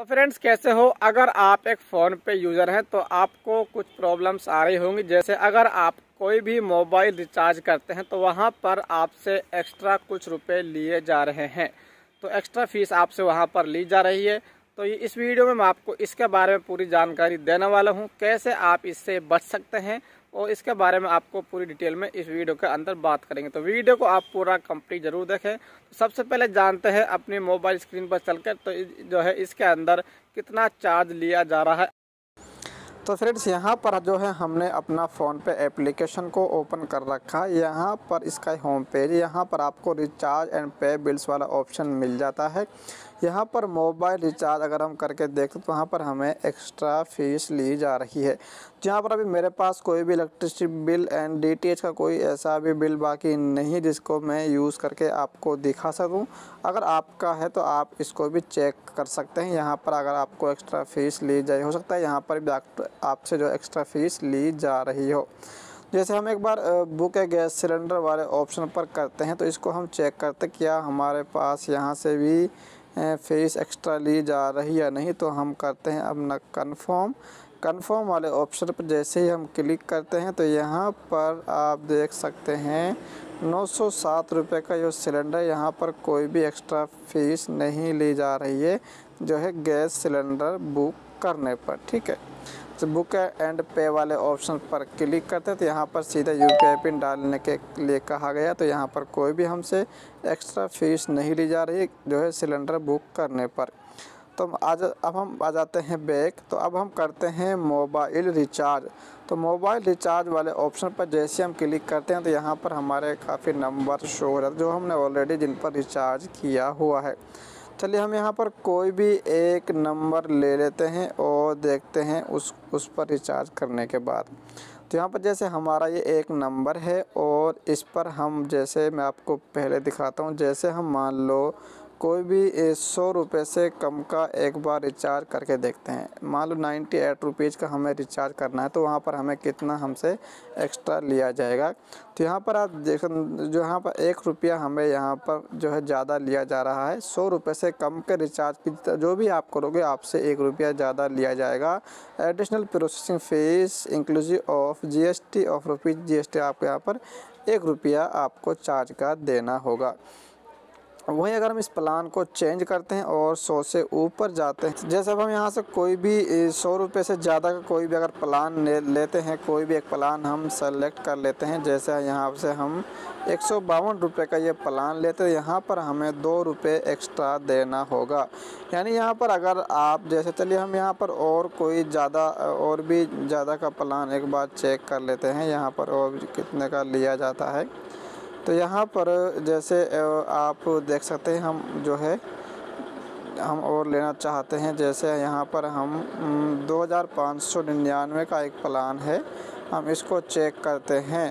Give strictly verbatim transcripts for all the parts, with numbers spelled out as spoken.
तो फ्रेंड्स कैसे हो। अगर आप एक फ़ोन पे यूज़र हैं तो आपको कुछ प्रॉब्लम्स आ रही होंगी। जैसे अगर आप कोई भी मोबाइल रिचार्ज करते हैं तो वहाँ पर आपसे एक्स्ट्रा कुछ रुपए लिए जा रहे हैं, तो एक्स्ट्रा फीस आपसे वहाँ पर ली जा रही है। तो इस वीडियो में मैं आपको इसके बारे में पूरी जानकारी देने वाला हूँ, कैसे आप इससे बच सकते हैं और इसके बारे में आपको पूरी डिटेल में इस वीडियो के अंदर बात करेंगे। तो वीडियो को आप पूरा कंप्लीट जरूर देखें। तो सबसे पहले जानते हैं अपनी मोबाइल स्क्रीन पर चलकर तो जो है इसके अंदर कितना चार्ज लिया जा रहा है। तो फ्रेंड्स यहाँ पर जो है हमने अपना फ़ोन पे एप्लीकेशन को ओपन कर रखा है। यहाँ पर इसका होम पेज, यहाँ पर आपको रिचार्ज एंड पे बिल्स वाला ऑप्शन मिल जाता है। यहाँ पर मोबाइल रिचार्ज अगर हम करके देखते तो वहाँ पर हमें एक्स्ट्रा फीस ली जा रही है। जहाँ पर अभी मेरे पास कोई भी electricity bill and D T H का कोई ऐसा भी बिल बाकी नहीं जिसको मैं यूज़ करके आपको दिखा सकूँ। अगर आपका है तो आप इसको भी चेक कर सकते हैं। यहाँ पर अगर आपको एक्स्ट्रा फीस ली जाए, हो सकता है यहाँ पर डॉक्टर आपसे जो एक्स्ट्रा फीस ली जा रही हो। जैसे हम एक बार बुक ए गैस सिलेंडर वाले ऑप्शन पर करते हैं तो इसको हम चेक करते हैं क्या हमारे पास यहाँ से भी फीस एक्स्ट्रा ली जा रही या नहीं। तो हम करते हैं अपना कन्फर्म कन्फर्म वाले ऑप्शन पर। जैसे ही हम क्लिक करते हैं तो यहाँ पर आप देख सकते हैं नौ सौ सात रुपये का जो सिलेंडर, यहाँ पर कोई भी एक्स्ट्रा फीस नहीं ली जा रही है जो है गैस सिलेंडर बुक करने पर। ठीक है, तो बुक एंड पे वाले ऑप्शन पर क्लिक करते हैं तो यहाँ पर सीधा यू पी आई पिन डालने के लिए कहा गया। तो यहाँ पर कोई भी हमसे एक्स्ट्रा फीस नहीं ली जा रही जो है सिलेंडर बुक करने पर। तो आज अब हम आ जाते हैं बैक। तो अब हम करते हैं मोबाइल रिचार्ज। तो मोबाइल रिचार्ज वाले ऑप्शन पर जैसे हम क्लिक करते हैं तो यहाँ पर हमारे काफ़ी नंबर शो हो जाते हैं जो हमने ऑलरेडी जिन पर रिचार्ज किया हुआ है। चलिए हम यहाँ पर कोई भी एक नंबर ले लेते हैं और देखते हैं उस उस पर रिचार्ज करने के बाद। तो यहाँ पर जैसे हमारा ये एक नंबर है और इस पर हम, जैसे मैं आपको पहले दिखाता हूँ, जैसे हम मान लो कोई भी सौ रुपये से कम का एक बार रिचार्ज करके देखते हैं। मान लो नाइन्टी एट रुपीज़ का हमें रिचार्ज करना है तो वहाँ पर हमें कितना हमसे एक्स्ट्रा लिया जाएगा। तो यहाँ पर आप देख, जो यहाँ पर एक रुपया हमें यहाँ पर जो है ज़्यादा लिया जा रहा है। सौ रुपये से कम के रिचार्ज की जो भी आप करोगे आपसे एक रुपया ज़्यादा लिया जाएगा। Additional processing fees inclusive of G S T of rupees G S T आपको यहाँ पर एक रुपया आपको चार्ज का देना होगा। वहीं अगर हम इस प्लान को चेंज करते हैं और सौ से ऊपर जाते हैं, जैसे अब हम यहाँ से कोई भी सौ रुपये से ज़्यादा का कोई भी अगर प्लान ले लेते हैं, कोई भी एक प्लान हम सेलेक्ट कर लेते हैं। जैसे यहाँ से हम एक सौ बावन रुपये का ये प्लान लेते हैं, यहाँ पर हमें दो रुपये एक्स्ट्रा देना होगा। यानी यहाँ पर अगर आप, जैसे चलिए हम यहाँ पर और कोई ज़्यादा और भी ज़्यादा का प्लान एक बार चेक कर लेते हैं यहाँ पर और कितने का लिया जाता है। तो यहाँ पर जैसे आप देख सकते हैं हम जो है हम और लेना चाहते हैं। जैसे यहाँ पर हम दो हज़ार पाँच सौ निन्यानवे का एक प्लान है, हम इसको चेक करते हैं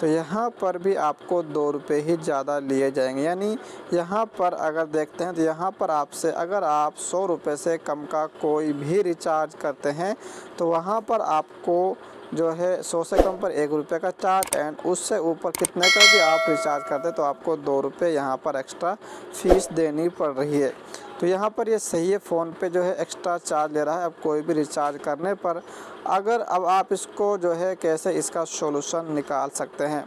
तो यहाँ पर भी आपको दो रुपये ही ज़्यादा लिए जाएंगे। यानी यहाँ पर अगर देखते हैं तो यहाँ पर आपसे अगर आप सौ रुपये से कम का कोई भी रिचार्ज करते हैं तो वहाँ पर आपको जो है सौ से कम पर एक रुपये का चार्ज एंड उससे ऊपर कितने का भी आप रिचार्ज करते हैं तो आपको दो रुपये यहाँ पर एक्स्ट्रा फीस देनी पड़ रही है। तो यहाँ पर ये सही है, फ़ोन पे जो है एक्स्ट्रा चार्ज ले रहा है अब कोई भी रिचार्ज करने पर। अगर अब आप इसको जो है कैसे इसका सॉल्यूशन निकाल सकते हैं,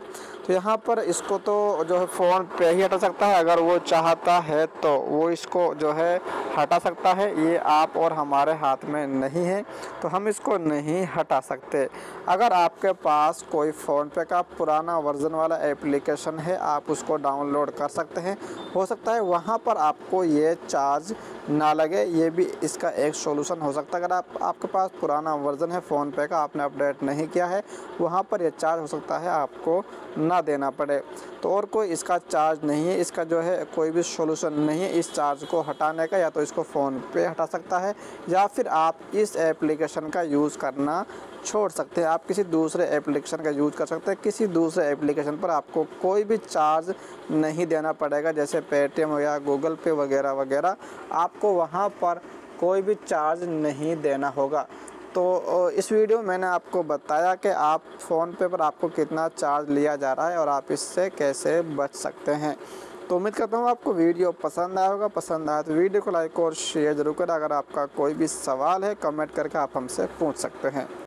तो यहाँ पर इसको तो जो है फ़ोन पे ही हटा सकता है। अगर वो चाहता है तो वो इसको जो है हटा सकता है, ये आप और हमारे हाथ में नहीं है तो हम इसको नहीं हटा सकते। अगर आपके पास कोई फ़ोन पे का पुराना वर्जन वाला एप्लीकेशन है आप उसको डाउनलोड कर सकते हैं, हो सकता है वहाँ पर आपको ये चार्ज ना लगे। ये भी इसका एक सॉल्यूशन हो सकता है। अगर आप आपके पास पुराना वर्जन है फ़ोन पे का, आपने अपडेट नहीं किया है, वहाँ पर यह चार्ज हो सकता है आपको ना देना पड़े। तो और कोई इसका चार्ज नहीं है, इसका जो है कोई भी सॉल्यूशन नहीं है इस चार्ज को हटाने का। या तो इसको फ़ोन पे हटा सकता है या फिर आप इस एप्लीकेशन का यूज़ करना छोड़ सकते हैं। आप किसी दूसरे एप्लीकेशन का यूज़ कर सकते हैं। किसी दूसरे एप्लीकेशन पर आपको कोई भी चार्ज नहीं देना पड़ेगा, जैसे पेटीएम हो या गूगल पे वगैरह वगैरह, आपको वहाँ पर कोई भी चार्ज नहीं देना होगा। तो इस वीडियो में मैंने आपको बताया कि आप फ़ोन पे पर आपको कितना चार्ज लिया जा रहा है और आप इससे कैसे बच सकते हैं। तो उम्मीद करता हूँ आपको वीडियो पसंद आया होगा। पसंद आया तो वीडियो को लाइक और शेयर जरूर करें। अगर आपका कोई भी सवाल है कमेंट करके आप हमसे पूछ सकते हैं।